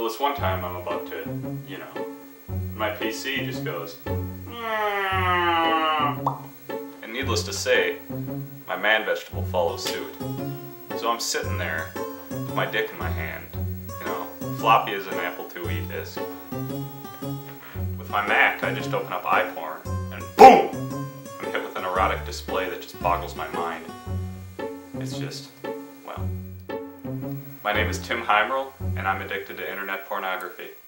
So this one time I'm about to, you know, my PC just goes, and needless to say, my man vegetable follows suit. So I'm sitting there with my dick in my hand, you know, floppy as an Apple IIe disk. With my Mac, I just open up iPorn, and boom! I'm hit with an erotic display that just boggles my mind. It's just, well. My name is Tim Heimerl, and I'm addicted to internet pornography.